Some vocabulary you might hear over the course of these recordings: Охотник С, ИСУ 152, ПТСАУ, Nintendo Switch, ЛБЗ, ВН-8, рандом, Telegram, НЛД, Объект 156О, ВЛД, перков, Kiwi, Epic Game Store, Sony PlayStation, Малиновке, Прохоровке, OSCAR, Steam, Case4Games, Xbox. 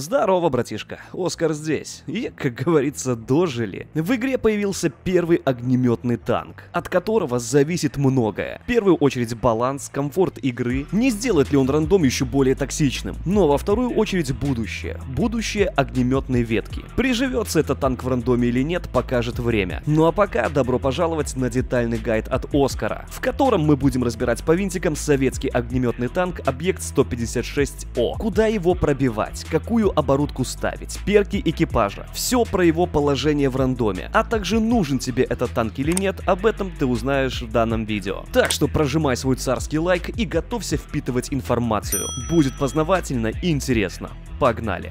Здорово, братишка, Оскар здесь. И, как говорится, дожили. В игре появился первый огнеметный танк, от которого зависит многое. В первую очередь баланс, комфорт игры, не сделает ли он рандом еще более токсичным. Но во вторую очередь будущее. Будущее огнеметной ветки. Приживется этот танк в рандоме или нет, покажет время. Ну а пока добро пожаловать на детальный гайд от Оскара, в котором мы будем разбирать по винтикам советский огнеметный танк Объект 156О. Куда его пробивать, какую оборудку ставить, перки экипажа, все про его положение в рандоме, а также нужен тебе этот танк или нет, об этом ты узнаешь в данном видео. Так что прожимай свой царский лайк и готовься впитывать информацию. Будет познавательно и интересно. Погнали!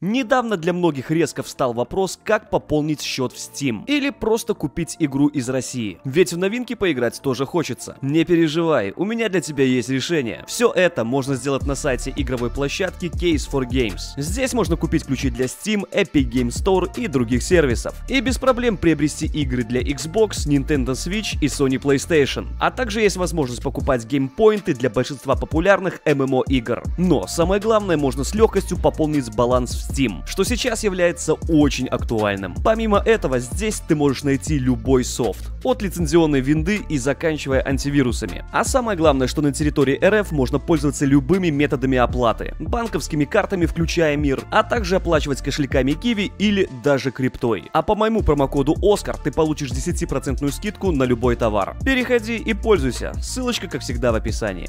Недавно для многих резко встал вопрос, как пополнить счет в Steam или просто купить игру из России. Ведь в новинки поиграть тоже хочется. Не переживай, у меня для тебя есть решение. Все это можно сделать на сайте игровой площадки Case4Games. Здесь можно купить ключи для Steam, Epic Game Store и других сервисов. И без проблем приобрести игры для Xbox, Nintendo Switch и Sony PlayStation. А также есть возможность покупать геймпоинты для большинства популярных ММО игр. Но самое главное, можно с легкостью пополнить баланс в Steam, что сейчас является очень актуальным. Помимо этого, здесь ты можешь найти любой софт, от лицензионной винды и заканчивая антивирусами. А самое главное, что на территории РФ можно пользоваться любыми методами оплаты, банковскими картами, включая Мир, а также оплачивать кошельками Kiwi или даже криптой. А по моему промокоду OSCAR ты получишь 10% скидку на любой товар. Переходи и пользуйся, ссылочка как всегда в описании.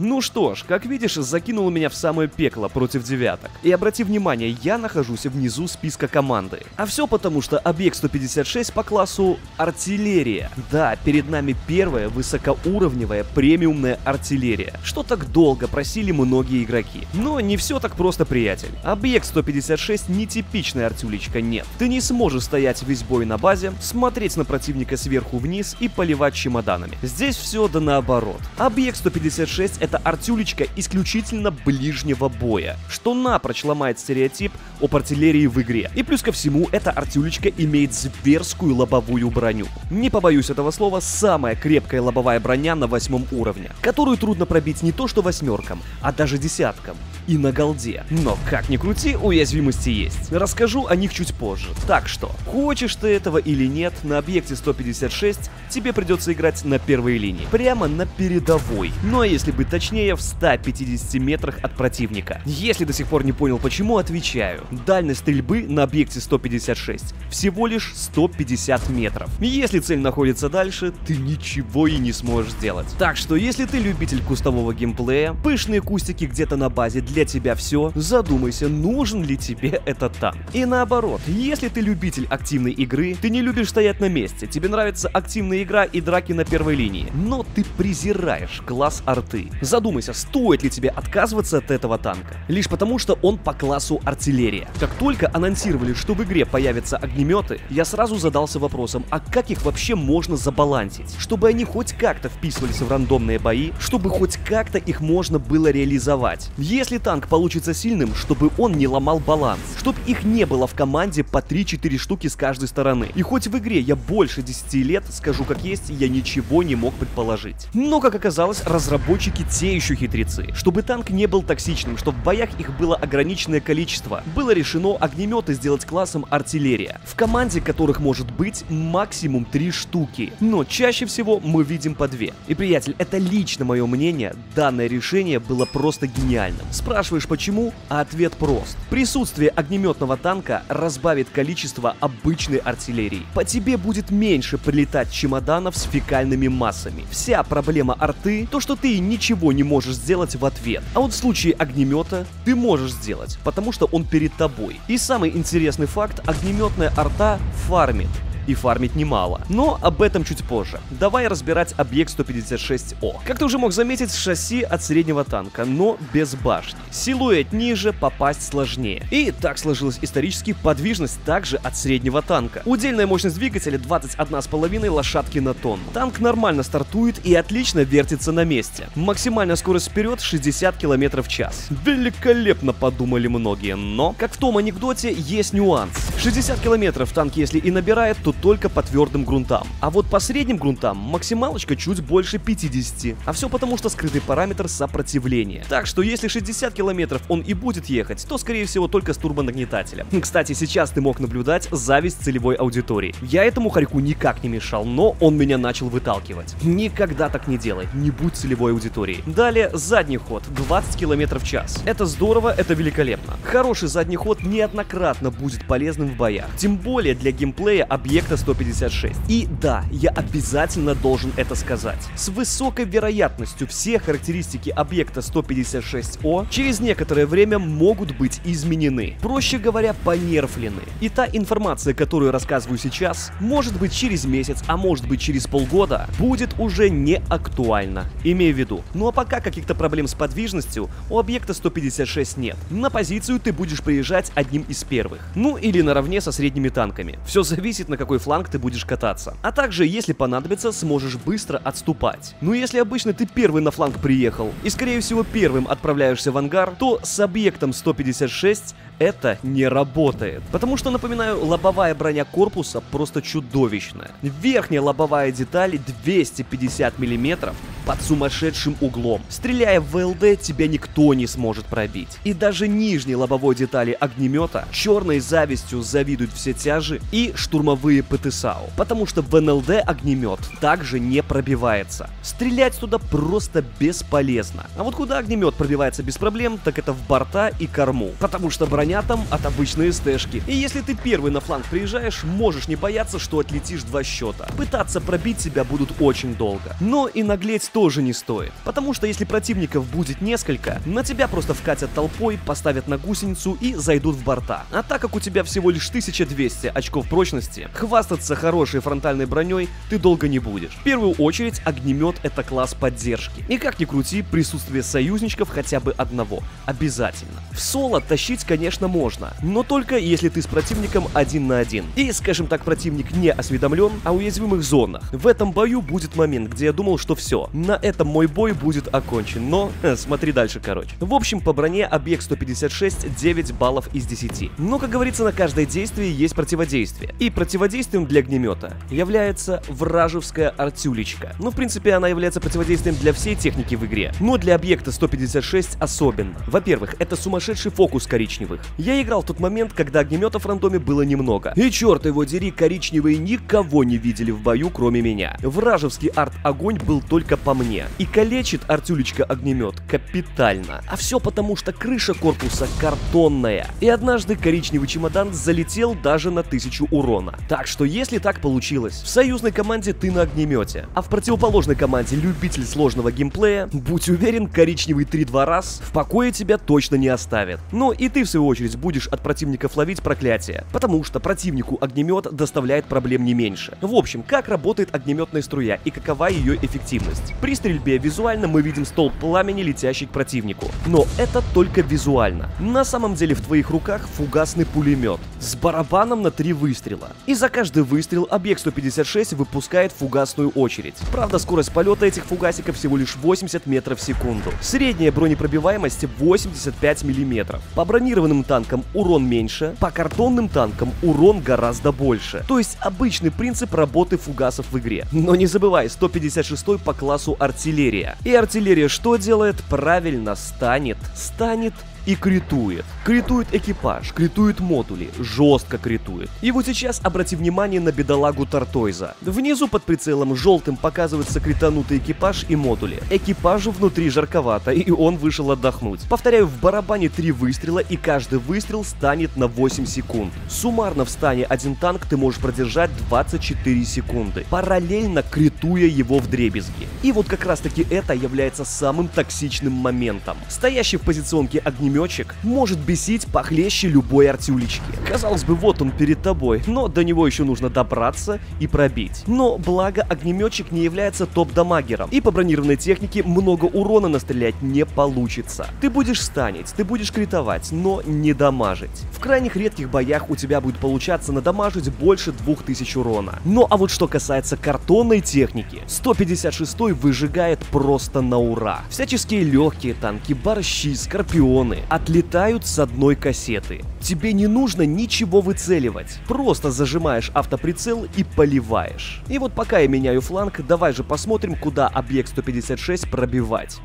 Ну что ж, как видишь, закинуло меня в самое пекло против девяток. И обрати внимание, я нахожусь внизу списка команды. А все потому, что объект 156 по классу артиллерия. Да, перед нами первая высокоуровневая премиумная артиллерия, что так долго просили многие игроки. Но не все так просто, приятель. Объект 156 нетипичная артюлечка, нет. Ты не сможешь стоять весь бой на базе, смотреть на противника сверху вниз и поливать чемоданами. Здесь все да наоборот. Объект 156 это артюлечка исключительно ближнего боя, что напрочь ломает стереотип об артиллерии в игре. И плюс ко всему, эта артюлечка имеет зверскую лобовую броню. Не побоюсь этого слова, самая крепкая лобовая броня на 8 уровне, которую трудно пробить не то что 8-кам, а даже 10-кам. И на голде. Но как ни крути, уязвимости есть. Расскажу о них чуть позже. Так что, хочешь ты этого или нет, на объекте 156 тебе придется играть на первой линии, прямо на передовой. Ну а если быть точнее, в 150 метрах от противника. Если до сих пор не понял почему, отвечаю. Дальность стрельбы на объекте 156 всего лишь 150 метров. Если цель находится дальше, ты ничего и не сможешь сделать. Так что, если ты любитель кустового геймплея, пышные кустики где-то на базе для тебя все, задумайся, нужен ли тебе этот танк. И наоборот, если ты любитель активной игры, ты не любишь стоять на месте, тебе нравится активная игра и драки на первой линии, но ты презираешь класс арты. Задумайся, стоит ли тебе отказываться от этого танка, лишь потому что он по классу артиллерия. Как только анонсировали, что в игре появятся огнеметы, я сразу задался вопросом, а как их вообще можно забалансить, чтобы они хоть как-то вписывались в рандомные бои, чтобы хоть как-то их можно было реализовать. Если танк получится сильным, чтобы он не ломал баланс, чтобы их не было в команде по 3-4 штуки с каждой стороны. И хоть в игре я больше 10 лет, скажу как есть, я ничего не мог предположить. Но, как оказалось, разработчики те еще хитрецы. Чтобы танк не был токсичным, чтобы в боях их было ограниченное количество, было решено огнеметы сделать классом артиллерия, в команде которых может быть максимум 3 штуки. Но чаще всего мы видим по 2. И, приятель, это лично мое мнение, данное решение было просто гениальным. Спрашиваешь почему? А ответ прост. Присутствие огнеметного танка разбавит количество обычной артиллерии. По тебе будет меньше прилетать чемоданов с фекальными массами. Вся проблема арты — то, что ты ничего не можешь сделать в ответ. А вот в случае огнемета ты можешь сделать, потому что он перед тобой. И самый интересный факт: огнеметная арта фармит. И фармить немало. Но об этом чуть позже. Давай разбирать объект 156О. Как ты уже мог заметить, шасси от среднего танка, но без башни. Силуэт ниже, попасть сложнее. И так сложилась исторически подвижность также от среднего танка. Удельная мощность двигателя 21,5 лошадки на тонну. Танк нормально стартует и отлично вертится на месте. Максимальная скорость вперед 60 км в час. Великолепно, подумали многие, но, как в том анекдоте, есть нюанс. 60 км танк если и набирает, то могут только по твердым грунтам. А вот по средним грунтам максималочка чуть больше 50. А все потому, что скрытый параметр сопротивления. Так что если 60 километров он и будет ехать, то скорее всего только с турбонагнетателем. Кстати, сейчас ты мог наблюдать зависть целевой аудитории. Я этому хорьку никак не мешал, но он меня начал выталкивать. Никогда так не делай, не будь целевой аудиторией. Далее задний ход 20 километров в час. Это здорово, это великолепно. Хороший задний ход неоднократно будет полезным в боях. Тем более для геймплея объекта 156. И да, я обязательно должен это сказать. С высокой вероятностью все характеристики объекта 156О через некоторое время могут быть изменены. Проще говоря, понерфлены. И та информация, которую рассказываю сейчас, может быть через месяц, а может быть через полгода, будет уже не актуальна. Имею в виду. Ну а пока каких-то проблем с подвижностью у объекта 156 нет. На позицию ты будешь приезжать одним из первых. Ну или наравне со средними танками. Все зависит, на какой фланг ты будешь кататься. А также, если понадобится, сможешь быстро отступать. Но если обычно ты первый на фланг приехал и, скорее всего, первым отправляешься в ангар, то с объектом 156 это не работает. Потому что, напоминаю, лобовая броня корпуса просто чудовищная. Верхняя лобовая деталь 250 мм под сумасшедшим углом. Стреляя в ВЛД, тебя никто не сможет пробить. И даже нижней лобовой детали огнемета черной завистью завидуют все тяжи и штурмовые ПТСАУ. Потому что в НЛД огнемет также не пробивается. Стрелять туда просто бесполезно. А вот куда огнемет пробивается без проблем, так это в борта и корму. Потому что броня там от обычной СТшки. И если ты первый на фланг приезжаешь, можешь не бояться, что отлетишь два счета. Пытаться пробить тебя будут очень долго. Но и наглеть тоже не стоит. Потому что если противников будет несколько, на тебя просто вкатят толпой, поставят на гусеницу и зайдут в борта. А так как у тебя всего лишь 1200 очков прочности, хвастаться хорошей фронтальной броней ты долго не будешь. В первую очередь огнемет — это класс поддержки. И как ни крути, присутствие союзничков хотя бы одного обязательно. В соло тащить, конечно, можно, но только если ты с противником один на один. И, скажем так, противник не осведомлен о уязвимых зонах. В этом бою будет момент, где я думал, что все, на этом мой бой будет окончен, но смотри дальше, короче. В общем, по броне объект 156 9 баллов из 10. Но, как говорится, на каждое действие есть противодействие. И противодействием для огнемета является вражеская артюлечка. Ну, в принципе, она является противодействием для всей техники в игре. Но для объекта 156 особенно. Во-первых, это сумасшедший фокус коричневых. Я играл в тот момент, когда огнеметов в рандоме было немного. И черт его дери, коричневые никого не видели в бою, кроме меня. Вражеский арт-огонь был только по мне. И калечит артюлечка огнемет капитально. А все потому, что крыша корпуса картонная. И однажды коричневый чемодан залетел даже на 1000 урона. Так что если так получилось, в союзной команде ты на огнемете, а в противоположной команде любитель сложного геймплея, будь уверен, коричневый 3-2 раз в покое тебя точно не оставит. Ну и ты в свою очередь будешь от противников ловить проклятие, потому что противнику огнемет доставляет проблем не меньше. В общем, как работает огнеметная струя и какова ее эффективность? При стрельбе визуально мы видим столб пламени, летящий к противнику. Но это только визуально. На самом деле в твоих руках фугасный пулемет с барабаном на 3 выстрела. И за каждый выстрел объект 156 выпускает фугасную очередь. Правда, скорость полета этих фугасиков всего лишь 80 метров в секунду. Средняя бронепробиваемость 85 мм. По бронированным танкам урон меньше, по картонным танкам урон гораздо больше. То есть обычный принцип работы фугасов в игре. Но не забывай, 156 по классу артиллерия. И артиллерия что делает? Правильно, станет и критует. Критует экипаж, критует модули, жестко критует. И вот сейчас обрати внимание на бедолагу Тартойза. Внизу под прицелом желтым показывается кританутый экипаж и модули. Экипажу внутри жарковато, и он вышел отдохнуть. Повторяю, в барабане 3 выстрела, и каждый выстрел станет на 8 секунд. Суммарно в стане один танк ты можешь продержать 24 секунды, параллельно критуя его вдребезги. И вот как раз таки это является самым токсичным моментом. Стоящий в позиционке огнемет может бесить похлеще любой артюлечки. Казалось бы, вот он перед тобой, но до него еще нужно добраться и пробить. Но благо огнеметчик не является топ-дамагером, и по бронированной технике много урона настрелять не получится. Ты будешь станить, ты будешь критовать, но не дамажить. В крайних редких боях у тебя будет получаться надамажить больше 2000 урона. Ну а вот что касается картонной техники, 156 выжигает просто на ура. Всяческие легкие танки, борщи, скорпионы, отлетают с одной кассеты. Тебе не нужно ничего выцеливать, просто зажимаешь автоприцел и поливаешь. И вот пока я меняю фланг, давай же посмотрим, куда объект 156 пробивать.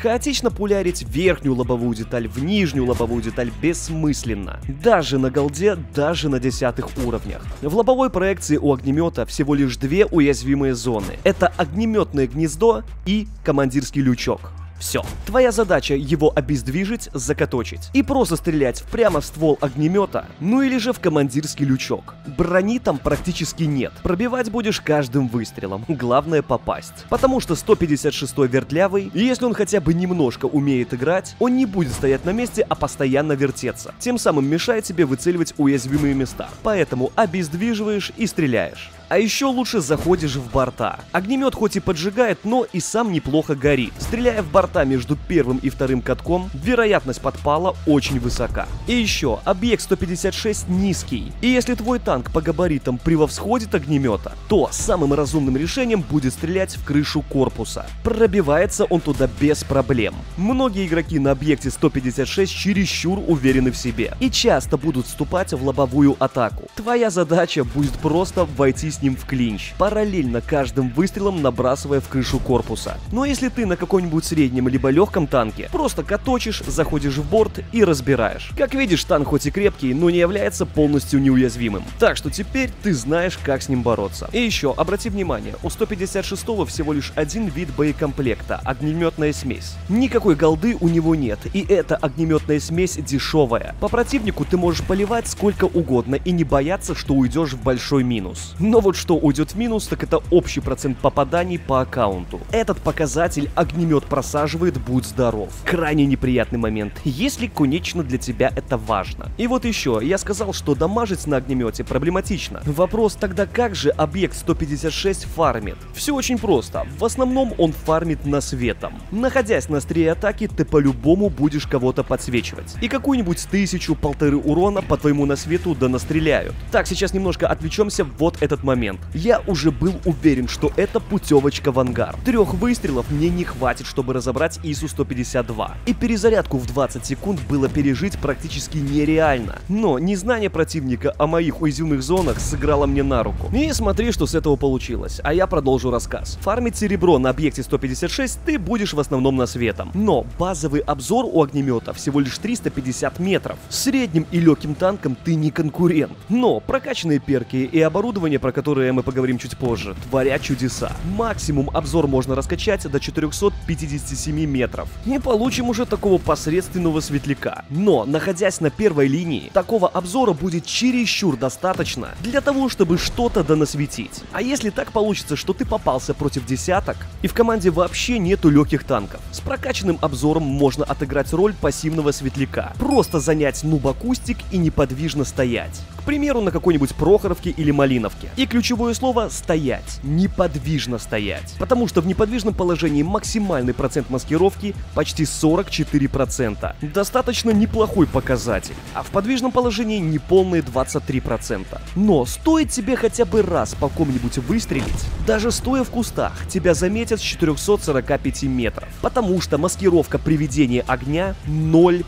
Хаотично пулярить верхнюю лобовую деталь в нижнюю лобовую деталь бессмысленно. Даже на голде, даже на 10-х уровнях. В лобовой проекции у огнемета всего лишь две уязвимые зоны. Это огнеметное гнездо и командирский лючок. Все. Твоя задача его обездвижить, закаточить. И просто стрелять прямо в ствол огнемета, ну или же в командирский лючок. Брони там практически нет. Пробивать будешь каждым выстрелом. Главное попасть. Потому что 156-й вертлявый, если он хотя бы немножко умеет играть, он не будет стоять на месте, а постоянно вертеться. Тем самым мешает тебе выцеливать уязвимые места. Поэтому обездвиживаешь и стреляешь. А еще лучше заходишь в борта. Огнемет хоть и поджигает, но и сам неплохо горит. Стреляя в борта между первым и вторым катком, вероятность подпала очень высока. И еще, объект 156 низкий. И если твой танк по габаритам превосходит огнемета, то самым разумным решением будет стрелять в крышу корпуса. Пробивается он туда без проблем. Многие игроки на объекте 156 чересчур уверены в себе. И часто будут вступать в лобовую атаку. Твоя задача будет просто войти с ним в клинч, параллельно каждым выстрелом набрасывая в крышу корпуса. Но если ты на каком-нибудь среднем либо легком танке, просто каточишь, заходишь в борт и разбираешь. Как видишь, танк хоть и крепкий, но не является полностью неуязвимым. Так что теперь ты знаешь, как с ним бороться. И еще, обрати внимание, у 156-го всего лишь один вид боекомплекта – огнеметная смесь. Никакой голды у него нет, и эта огнеметная смесь дешевая. По противнику ты можешь поливать сколько угодно и не бояться, что уйдешь в большой минус. Но вот что уйдет в минус, так это общий процент попаданий по аккаунту. Этот показатель огнемет просаживает, будь здоров. Крайне неприятный момент, если, конечно, для тебя это важно. И вот еще, я сказал, что дамажить на огнемете проблематично. Вопрос тогда, как же объект 156 фармит? Все очень просто. В основном он фармит насветом. Находясь на острие атаки, ты по-любому будешь кого-то подсвечивать. И какую-нибудь 1000-1500 урона по твоему насвету да настреляют. Так, сейчас немножко отвлечемся, вот этот момент. Я уже был уверен, что это путевочка в ангар. 3 выстрелов мне не хватит, чтобы разобрать ИСУ 152. И перезарядку в 20 секунд было пережить практически нереально. Но незнание противника о моих уязвимых зонах сыграло мне на руку. И смотри, что с этого получилось. А я продолжу рассказ. Фармить серебро на объекте 156 ты будешь в основном насветом. Но базовый обзор у огнемета всего лишь 350 метров. С средним и легким танком ты не конкурент. Но прокачанные перки и оборудование, про которые мы поговорим чуть позже, творят чудеса. Максимум обзор можно раскачать до 457 метров. И получим уже такого посредственного светляка. Но, находясь на первой линии, такого обзора будет чересчур достаточно для того, чтобы что-то донасветить. А если так получится, что ты попался против десяток, и в команде вообще нету легких танков, с прокачанным обзором можно отыграть роль пассивного светляка. Просто занять нубакустик и неподвижно стоять. К примеру, на какой-нибудь Прохоровке или Малиновке. И ключевое слово «стоять», неподвижно стоять. Потому что в неподвижном положении максимальный процент маскировки почти 44%. Достаточно неплохой показатель. А в подвижном положении неполные 23%. Но стоит тебе хотя бы раз по ком-нибудь выстрелить, даже стоя в кустах, тебя заметят с 445 метров. Потому что маскировка при ведении огня 0%.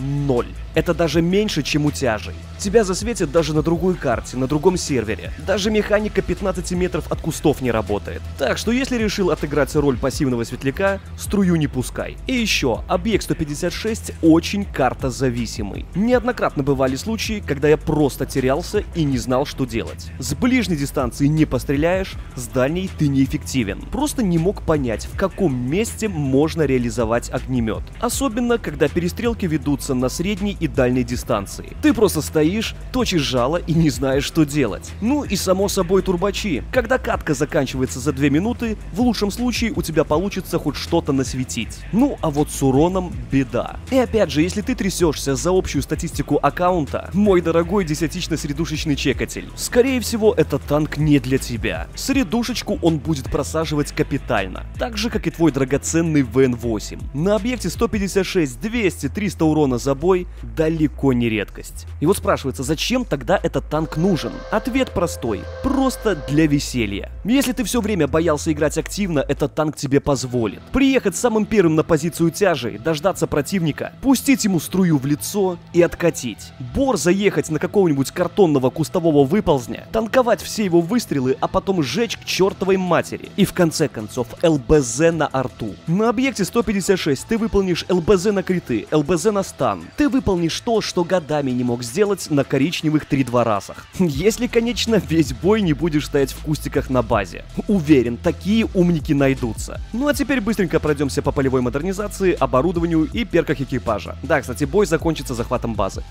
0. Это даже меньше, чем у тяжей. Тебя засветят даже на другой карте, на другом сервере. Даже механика 15 метров от кустов не работает. Так что если решил отыграть роль пассивного светляка, струю не пускай. И еще, объект 156 очень картозависимый. Неоднократно бывали случаи, когда я просто терялся и не знал, что делать. С ближней дистанции не постреляешь, с дальней ты неэффективен. Просто не мог понять, в каком месте можно реализовать огнемет. Особенно, когда перестрелки ведутся на средней и дальней дистанции. Ты просто стоишь, точишь жало и не знаешь, что делать. Ну и само собой турбачи. Когда катка заканчивается за 2 минуты, в лучшем случае у тебя получится хоть что-то насветить. Ну а вот с уроном беда. И опять же, если ты трясешься за общую статистику аккаунта, мой дорогой десятично-средушечный чекатель, скорее всего, этот танк не для тебя. Средушечку он будет просаживать капитально. Так же, как и твой драгоценный ВН-8. На объекте 156, 200, 300 урона за бой далеко не редкость. И вот спрашивается, зачем тогда этот танк нужен? Ответ простой. Просто для веселья. Если ты все время боялся играть активно, этот танк тебе позволит приехать самым первым на позицию тяжи, дождаться противника, пустить ему струю в лицо и откатить. Бор заехать на какого-нибудь картонного кустового выползня, танковать все его выстрелы, а потом сжечь к чертовой матери. И в конце концов ЛБЗ на арту. На объекте 156 ты выполнишь ЛБЗ на криты, ЛБЗ на стан. Ты выполнишь то, что годами не мог сделать на коричневых 3-2 расах. Если, конечно, весь бой не будешь стоять в кустиках на базе. Уверен, такие умники найдутся. Ну а теперь быстренько пройдемся по полевой модернизации, оборудованию и перках экипажа. Да, кстати, бой закончится захватом базы.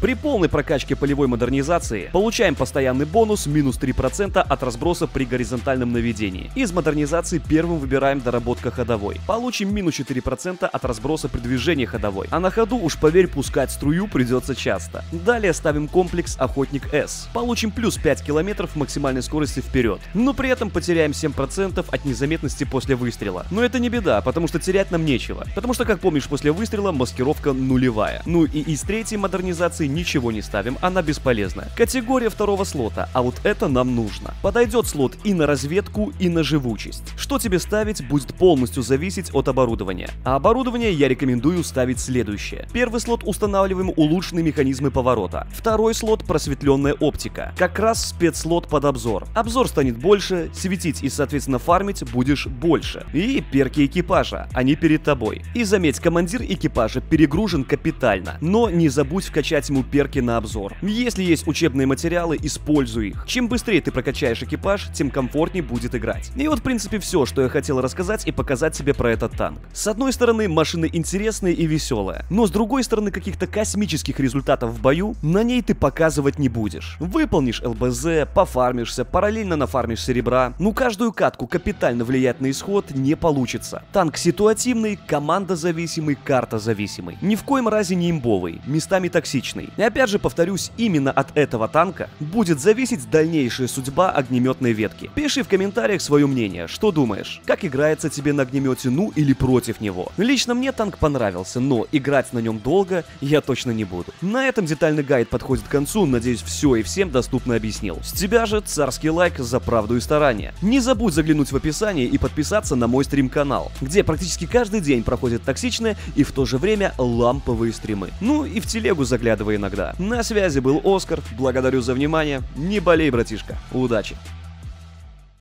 При полной прокачке полевой модернизации получаем постоянный бонус минус 3% от разброса при горизонтальном наведении. Из модернизации первым выбираем доработка ходовой. Получим минус 4% от разброса при движении ходовой. А на ходу, уж поверь, пускать струю придется часто. Далее ставим комплекс Охотник С. Получим плюс 5 километров максимальной скорости вперед. Но при этом потеряем 7% от незаметности после выстрела. Но это не беда, потому что терять нам нечего. Потому что, как помнишь, после выстрела маскировка нулевая. Ну и из третьей модернизации ничего не ставим, она бесполезна. Категория второго слота, а вот это нам нужно. Подойдет слот и на разведку, и на живучесть. Что тебе ставить, будет полностью зависеть от оборудования. А оборудование я рекомендую ставить следующее. Первый слот устанавливаем улучшенные механизмы поворота. Второй слот просветленная оптика. Как раз спецслот под обзор. Обзор станет больше, светить и соответственно фармить будешь больше. И перки экипажа, они перед тобой. И заметь, командир экипажа перегружен капитально, но не забудь вкачать ему перки на обзор. Если есть учебные материалы, используй их. Чем быстрее ты прокачаешь экипаж, тем комфортнее будет играть. И вот в принципе все, что я хотел рассказать и показать тебе про этот танк. С одной стороны, машины интересные и веселые, но с другой стороны, каких-то космических результатов в бою на ней ты показывать не будешь. Выполнишь ЛБЗ, пофармишься, параллельно нафармишь серебра, но каждую катку капитально влиять на исход не получится. Танк ситуативный, команда зависимый, карта зависимый. Ни в коем разе не имбовый, местами токсичный. И опять же повторюсь, именно от этого танка будет зависеть дальнейшая судьба огнеметной ветки. Пиши в комментариях свое мнение, что думаешь, как играется тебе на огнемете, ну или против него. Лично мне танк понравился, но играть на нем долго я точно не буду. На этом детальный гайд подходит к концу, надеюсь, все и всем доступно объяснил. С тебя же царский лайк за правду и старания. Не забудь заглянуть в описание и подписаться на мой стрим-канал, где практически каждый день проходят токсичные и в то же время ламповые стримы. Ну и в телегу заглядывай иногда. На связи был Оскар, благодарю за внимание, не болей, братишка, удачи!